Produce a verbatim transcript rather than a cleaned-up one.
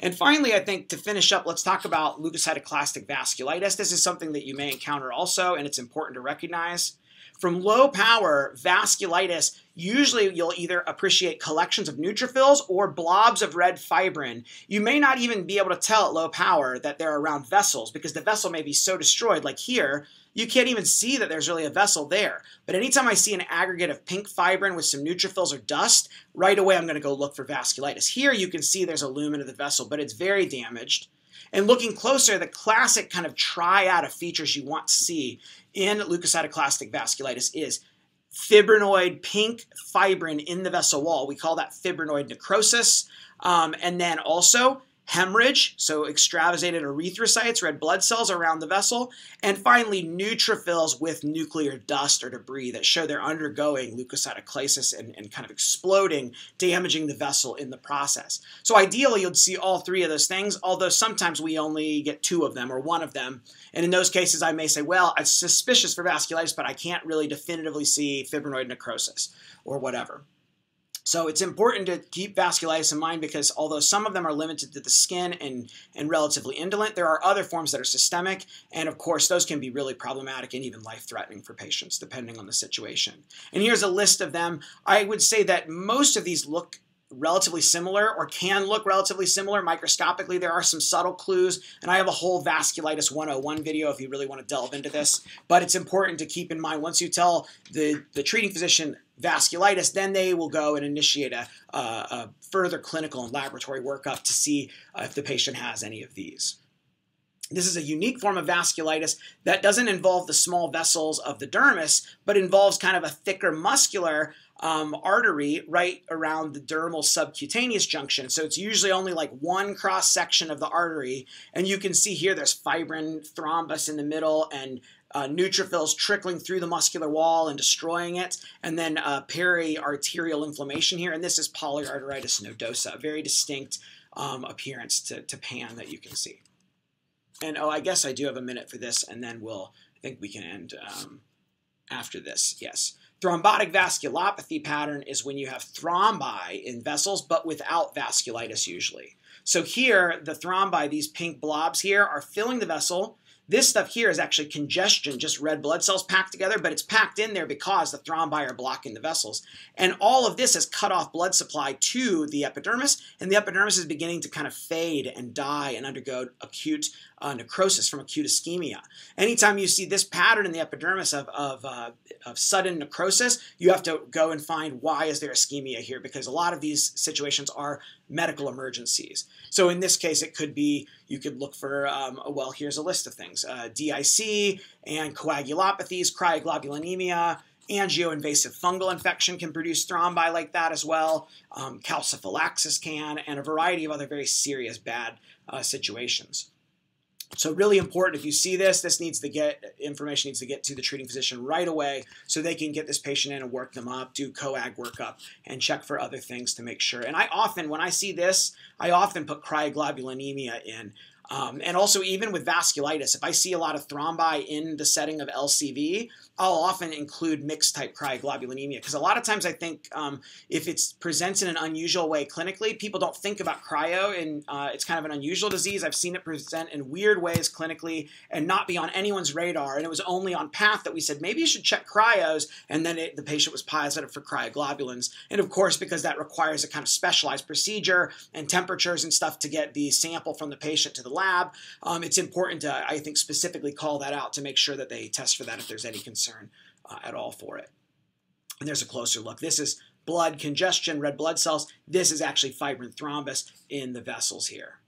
And finally, I think to finish up, let's talk about leukocytoclastic vasculitis. This is something that you may encounter also, and it's important to recognize. From low power vasculitis, usually you'll either appreciate collections of neutrophils or blobs of red fibrin. You may not even be able to tell at low power that they're around vessels because the vessel may be so destroyed, like here, you can't even see that there's really a vessel there. But anytime I see an aggregate of pink fibrin with some neutrophils or dust, right away I'm going to go look for vasculitis. Here you can see there's a lumen of the vessel, but it's very damaged. And looking closer, the classic kind of triad of features you want to see in leukocytoclastic vasculitis is fibrinoid pink fibrin in the vessel wall. We call that fibrinoid necrosis. Um, and then also hemorrhage, so extravasated erythrocytes, red blood cells around the vessel. And finally, neutrophils with nuclear dust or debris that show they're undergoing leukocytoclasis and, and kind of exploding, damaging the vessel in the process. So ideally, you'd see all three of those things, although sometimes we only get two of them or one of them. And in those cases, I may say, well, I'm suspicious for vasculitis, but I can't really definitively see fibrinoid necrosis or whatever. So it's important to keep vasculitis in mind because although some of them are limited to the skin and, and relatively indolent, there are other forms that are systemic, and of course those can be really problematic and even life-threatening for patients depending on the situation. And here's a list of them. I would say that most of these look relatively similar or can look relatively similar microscopically. There are some subtle clues, and I have a whole vasculitis one oh one video if you really want to delve into this, but it's important to keep in mind once you tell the, the treating physician vasculitis, then they will go and initiate a, uh, a further clinical and laboratory workup to see uh, if the patient has any of these. This is a unique form of vasculitis that doesn't involve the small vessels of the dermis, but involves kind of a thicker muscular um, artery right around the dermal subcutaneous junction. So it's usually only like one cross section of the artery. And you can see here there's fibrin, thrombus in the middle, and Uh, neutrophils trickling through the muscular wall and destroying it, and then uh, periarterial inflammation here, and this is polyarteritis nodosa, a very distinct um, appearance to, to pan that you can see. And oh, I guess I do have a minute for this, and then we'll, I think we can end um, after this, yes. Thrombotic vasculopathy pattern is when you have thrombi in vessels, but without vasculitis usually. So here, the thrombi, these pink blobs here, are filling the vessel. This stuff here is actually congestion, just red blood cells packed together, but it's packed in there because the thrombi are blocking the vessels. And all of this has cut off blood supply to the epidermis, and the epidermis is beginning to kind of fade and die and undergo acute uh, necrosis from acute ischemia. Anytime you see this pattern in the epidermis of, of, uh, of sudden necrosis, you have to go and find why is there ischemia here, because a lot of these situations are medical emergencies. So in this case, it could be, you could look for, um, well, here's a list of things, uh, D I C and coagulopathies, cryoglobulinemia, angioinvasive fungal infection can produce thrombi like that as well, um, calciphylaxis can, and a variety of other very serious bad uh, situations. So really important, if you see this, this needs to get, information needs to get to the treating physician right away so they can get this patient in and work them up, do coag workup, and check for other things to make sure. And I often, when I see this, I often put cryoglobulinemia in. Um, and also even with vasculitis, if I see a lot of thrombi in the setting of L C V, I'll often include mixed type cryoglobulinemia because a lot of times I think um, if it's presents in an unusual way clinically, people don't think about cryo, and uh, it's kind of an unusual disease. I've seen it present in weird ways clinically and not be on anyone's radar, and it was only on PATH that we said, maybe you should check cryos, and then it, the patient was positive for cryoglobulins. And of course, because that requires a kind of specialized procedure and temperatures and stuff to get the sample from the patient to the lab, um, it's important to, I think, specifically call that out to make sure that they test for that if there's any concern uh, at all for it. And there's a closer look. This is blood congestion, red blood cells. This is actually fibrin thrombus in the vessels here.